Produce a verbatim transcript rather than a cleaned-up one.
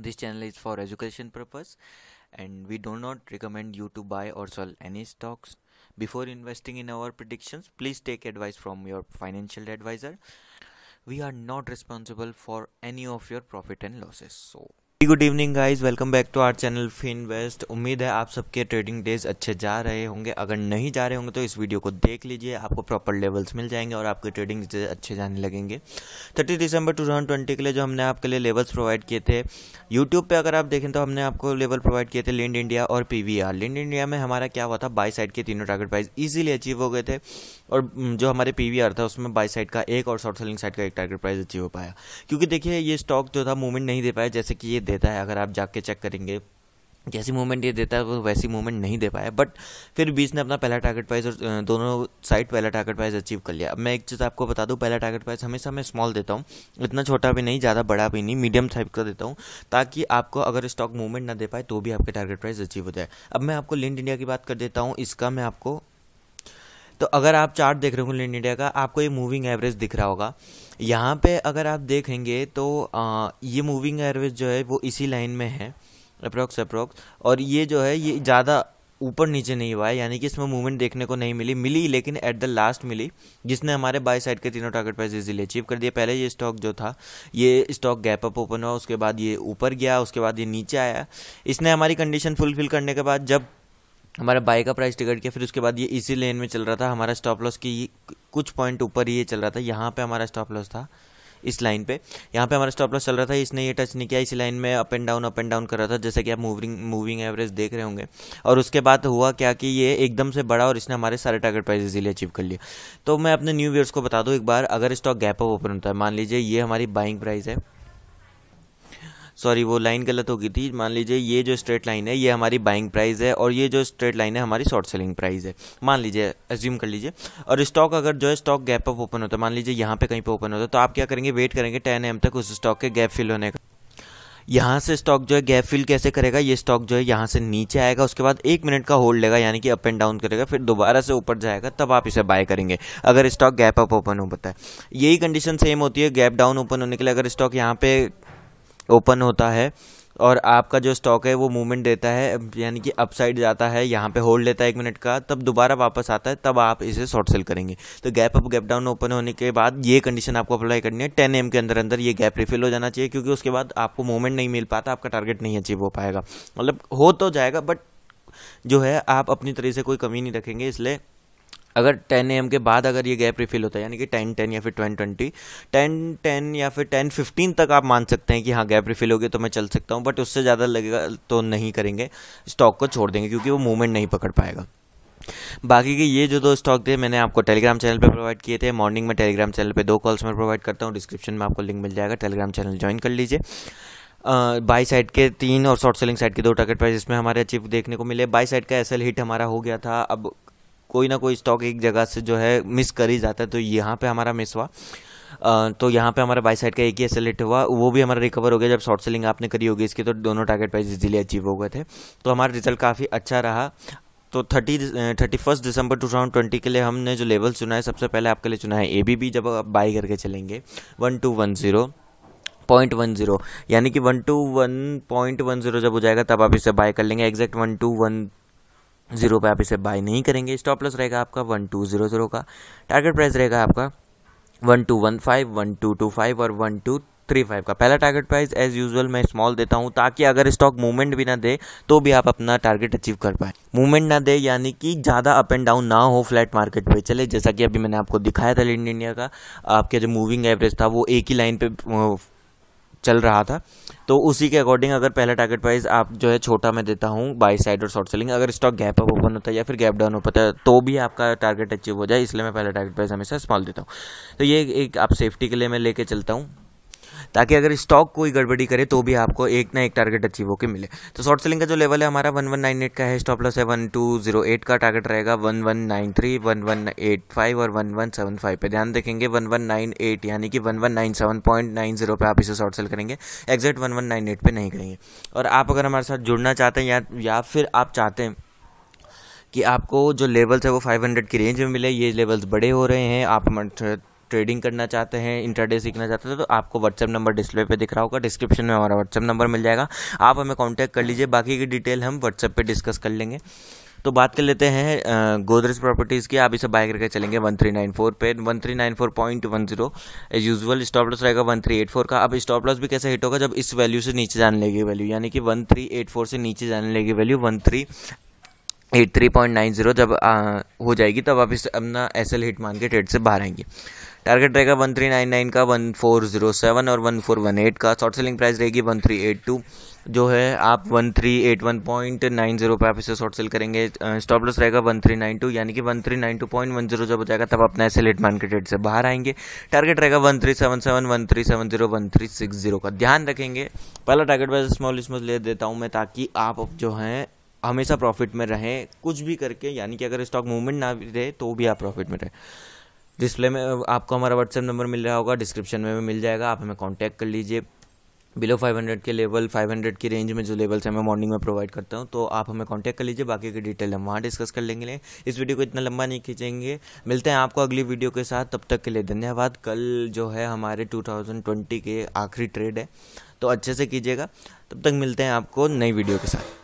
This channel is for education purpose and we do not recommend you to buy or sell any stocks. Before investing in our predictions, please take advice from your financial advisor. We are not responsible for any of your profit and losses. So good evening guys, welcome back to our channel Finvest. उम्मीद है आप सबके trading days अच्छे जा रहे होंगे। अगर नहीं जा रहे होंगे तो इस वीडियो को देख लीजिए, आपको प्रॉपर लेवल्स मिल जाएंगे और आपके ट्रेडिंग डेज अच्छे जाने लगेंगे। तीस दिसंबर दो हज़ार बीस के लिए जो हमने आपके लिए लेवल्स प्रोवाइड किए थे यूट्यूब पे, अगर आप देखें तो हमने आपको लेवल प्रोवाइड किए थे लिंड इंडिया और P V R. Linde India में हमारा क्या हुआ था, बाई साइड के तीनों टारगेट प्राइस ईजिली अचीव हो गए थे और जो हमारे पी वी आर था उसमें बाई साइड का एक और शॉर्ट सेलिंग साइड का एक टारगेट प्राइस अचीव हो पाया, क्योंकि देखिए ये स्टॉक जो था मूवमेंट नहीं दे पाया जैसे कि ये देता है। अगर आप जाके चेक करेंगे जैसी मूवमेंट ये देता है वो वैसी मूवमेंट नहीं दे पाया, बट फिर बीच ने अपना पहला टारगेट प्राइस और दोनों साइड पहला टारगेट प्राइस अचीव कर लिया। अब मैं एक चीज़ आपको बता दूं, पहला टारगेट प्राइस हमेशा मैं स्मॉल देता हूँ, इतना छोटा भी नहीं, ज़्यादा बड़ा भी नहीं, मीडियम साइज का देता हूँ, ताकि आपको अगर स्टॉक मूवमेंट ना दे पाए तो भी आपके टारगेट प्राइस अचीव हो जाए। अब मैं आपको लिंड इंडिया की बात कर देता हूँ, इसका मैं आपको तो अगर आप चार्ट देख रहे हो लिंड इंडिया का, आपको ये मूविंग एवरेज दिख रहा होगा। यहाँ पे अगर आप देखेंगे तो आ, ये मूविंग एवरेज जो है वो इसी लाइन में है अप्रॉक्स अप्रॉक्स और ये जो है ये ज़्यादा ऊपर नीचे नहीं हुआ है, यानी कि इसमें मूवमेंट देखने को नहीं मिली मिली लेकिन एट द लास्ट मिली, जिसने हमारे बाई साइड के तीनों टारगेट प्राइस इजीली अचीव कर दिया। पहले ये स्टॉक जो था ये स्टॉक गैप अप ओपन हुआ, उसके बाद ये ऊपर गया, उसके बाद ये नीचे आया। इसने हमारी कंडीशन फुलफिल करने के बाद जब हमारा बाई का प्राइस टिकट किया, फिर उसके बाद ये इसी लेन में चल रहा था, हमारा स्टॉप लॉस की कुछ पॉइंट ऊपर ये चल रहा था, यहाँ पे हमारा स्टॉप लॉस था इस लाइन पे, यहाँ पे हमारा स्टॉप लॉस चल रहा था, इसने ये टच नहीं किया, इसी लाइन में up and down up and down कर रहा था जैसे कि आप मूविंग मूविंग एवरेज देख रहे होंगे। और उसके बाद हुआ क्या कि ये एकदम से बड़ा और इसने हमारे सारे टारगेट प्राइस इजीली अचीव कर लिया। तो मैं अपने न्यू व्यूअर्स को बता दूँ एक बार, अगर स्टॉक गैप अप ओपन होता है, मान लीजिए ये हमारी बाइंग प्राइस है, सॉरी वो लाइन गलत हो गई थी, मान लीजिए ये जो स्ट्रेट लाइन है ये हमारी बाइंग प्राइस है और ये जो स्ट्रेट लाइन है हमारी शॉर्ट सेलिंग प्राइस है, मान लीजिए अज्यूम कर लीजिए। और स्टॉक अगर जो है स्टॉक गैप अप ओपन होता है, मान लीजिए यहाँ पे कहीं पे ओपन होता है, तो आप क्या करेंगे, वेट करेंगे टेन ए एम तक उस स्टॉक के गैप फिल होने का। यहाँ से स्टॉक जो है गैप फिल कैसे करेगा, ये स्टॉक जो है यहाँ से नीचे आएगा, उसके बाद एक मिनट का होल्ड लेगा यानी कि अप एंड डाउन करेगा, फिर दोबारा से ऊपर जाएगा, तब आप इसे बाय करेंगे अगर स्टॉक गैप अप ओपन हो पाता है। यही कंडीशन सेम होती है गैप डाउन ओपन होने के लिए, अगर स्टॉक यहाँ पे ओपन होता है और आपका जो स्टॉक है वो मूवमेंट देता है यानी कि अपसाइड जाता है, यहाँ पे होल्ड लेता है एक मिनट का, तब दोबारा वापस आता है, तब आप इसे शॉर्ट सेल करेंगे। तो gap up gap down open होने के बाद ये कंडीशन आपको अप्लाई करनी है, टेन ए एम के अंदर अंदर ये गैप रिफिल हो जाना चाहिए, क्योंकि उसके बाद आपको मूवमेंट नहीं मिल पाता, आपका टारगेट नहीं अचीव हो पाएगा, मतलब हो तो जाएगा बट जो है आप अपनी तरह से कोई कमी नहीं रखेंगे। इसलिए अगर टेन ए एम के बाद अगर ये गैप रिफिल होता है यानी कि टेन टेन या फिर ट्वेंटी ट्वेंटी, टेन टेन या फिर टेन फिफ्टीन तक आप मान सकते हैं कि हाँ गैप रिफिल हो गया तो मैं चल सकता हूँ, बट उससे ज़्यादा लगेगा तो नहीं करेंगे, स्टॉक को छोड़ देंगे क्योंकि वो मूवमेंट नहीं पकड़ पाएगा। बाकी के ये जो दो स्टॉक थे मैंने आपको टेलीग्राम चैनल पे प्रोवाइड किए थे, मॉर्निंग में टेलीग्राम चैनल पे दो कॉल्स में प्रोवाइड करता हूँ, डिस्क्रिप्शन में आपको लिंक मिल जाएगा, टेलीग्राम चैनल ज्वाइन कर लीजिए। बाई uh, साइड के तीन और शॉर्ट सेलिंग साइड के दो टारगेट प्राइस इसमें हमारे अचीव देखने को मिले। बाई साइड का एस एल हिट हमारा हो गया था, अब कोई ना कोई स्टॉक एक जगह से जो है मिस कर ही जाता है, तो यहाँ पे हमारा मिस हुआ, आ, तो यहाँ पे हमारा बाई साइड का एक ही एस एल हिट हुआ, वो भी हमारा रिकवर हो गया जब शॉर्ट सेलिंग आपने करी होगी इसकी, तो दोनों टारगेट प्राइस इजीली अचीव हो गए थे, तो हमारा रिजल्ट काफ़ी अच्छा रहा। तो थर्टी थर्टी फर्स्ट दिसंबर टू थाउजेंड ट्वेंटी के लिए हमने जो लेवल चुना है, सबसे पहले आपके लिए चुना है ए बी बी, जब आप बाई करके चलेंगे one two one zero point one zero, यानी कि one two one point one zero जब हो जाएगा तब आप इसे बाई कर लेंगे। Exact one two one zero पे आप इसे बाय नहीं करेंगे, स्टॉप लॉस रहेगा आपका वन टू जीरो जीरो का, टारगेट प्राइस रहेगा आपका one two one five one two two five और वन टू थ्री फाइव का। पहला टारगेट प्राइस एज यूजुअल मैं स्मॉल देता हूं, ताकि अगर स्टॉक मूवमेंट भी ना दे तो भी आप अपना टारगेट अचीव कर पाए। मूवमेंट ना दे यानी कि ज़्यादा अप एंड डाउन ना हो, फ्लैट मार्केट पे चले, जैसा कि अभी मैंने आपको दिखाया था लिंड इंडिया का, आपके जो मूविंग एवरेज था वो एक ही लाइन पर चल रहा था, तो उसी के अकॉर्डिंग अगर पहला टारगेट प्राइस आप जो है छोटा मैं देता हूँ बाई साइड और शॉर्ट सेलिंग, अगर स्टॉक गैप अप ओपन होता है या फिर गैप डाउन होता है तो भी आपका टारगेट अचीव हो जाए, इसलिए मैं पहला टारगेट प्राइस हमेशा स्मॉल देता हूँ। तो ये एक आप सेफ्टी के लिए मैं लेके चलता हूँ, ताकि अगर स्टॉक कोई गड़बड़ी करे तो भी आपको एक ना एक टारगेट अचीव होकर मिले। तो शॉर्ट सेलिंग का जो लेवल है हमारा वन वन नाइन एट का है, स्टॉप लॉस है वन टू ज़ीरो एट का, टारगेट रहेगा one one nine three, one one eight five और वन वन सेवन फाइव पे ध्यान देखेंगे। वन वन नाइन एट यानी कि one one nine seven point nine zero पे आप इसे शॉर्ट सेल करेंगे, exact one one nine eight पे नहीं करेंगे। और आप अगर हमारे साथ जुड़ना चाहते हैं या, या फिर आप चाहते हैं कि आपको जो लेवल्स है वो फाइव हंड्रेड की रेंज में मिले, ये लेवल्स बड़े हो रहे हैं, आप हमारे ट्रेडिंग करना चाहते हैं, इंटरडे सीखना चाहते हैं तो आपको व्हाट्सएप नंबर डिस्प्ले पे दिख रहा होगा, डिस्क्रिप्शन में हमारा व्हाट्सएप नंबर मिल जाएगा, आप हमें कांटेक्ट कर लीजिए। बाकी की डिटेल हम व्हाट्सएप पे डिस्कस कर लेंगे। तो बात कर लेते हैं गोदरेज प्रॉपर्टीज़ की। आप इसे बाय करके चलेंगे वन थ्री नाइन फोर पे, one three nine four point one zero as usual. Stop loss रहेगा वन थ्री एट फोर का। अब स्टॉप लॉस भी कैसे हिट होगा, जब इस वैल्यू से नीचे जाने लगेगी वैल्यू, यानी कि वन थ्री एट फोर से नीचे जाने लगेगी value, one three eight three point nine zero जब आ, हो जाएगी तब आप इस अपना एसएल हिट मान के ट्रेड से बाहर आएंगे। टारगेट रहेगा वन थ्री नाइन नाइन का, वन फोर जीरो सेवन और वन फोर वन एट का। शॉर्ट सेलिंग प्राइस रहेगी वन थ्री एट टू, जो है आप one three eight one point nine zero पे आप इसे शॉर्ट सेल करेंगे। स्टॉप लॉस रहेगा वन थ्री नाइन टू, यानी कि one three nine two point one zero जब हो जाएगा तब अपना एसएल हिट मान के ट्रेड से बाहर आएंगे। टारगेट रहेगा one three seven seven, one three seven zero, one three six zero का। ध्यान रखेंगे, पहला टारगेट बस स्मॉल स्मॉल ले देता हूँ मैं, ताकि आप जो हैं हमेशा प्रॉफिट में रहें कुछ भी करके, यानी कि अगर स्टॉक मूवमेंट ना भी रहे तो भी आप प्रॉफिट में रहें। डिस्प्ले में आपको हमारा व्हाट्सएप नंबर मिल रहा होगा, डिस्क्रिप्शन में भी मिल जाएगा, आप हमें कांटेक्ट कर लीजिए। बिलो फाइव हंड्रेड के लेवल, फाइव हंड्रेड की रेंज में जो लेवल्स हैं मैं मॉर्निंग में प्रोवाइड करता हूं, तो आप हमें कांटेक्ट कर लीजिए। बाकी की डिटेल हम वहाँ डिस्कस कर लेंगे। इस वीडियो को इतना लंबा नहीं खींचेंगे, मिलते हैं आपको अगली वीडियो के साथ, तब तक के लिए धन्यवाद। कल जो है हमारे टू थाउजेंड ट्वेंटी के आखिरी ट्रेड है, तो अच्छे से कीजिएगा। तब तक मिलते हैं आपको नई वीडियो के साथ।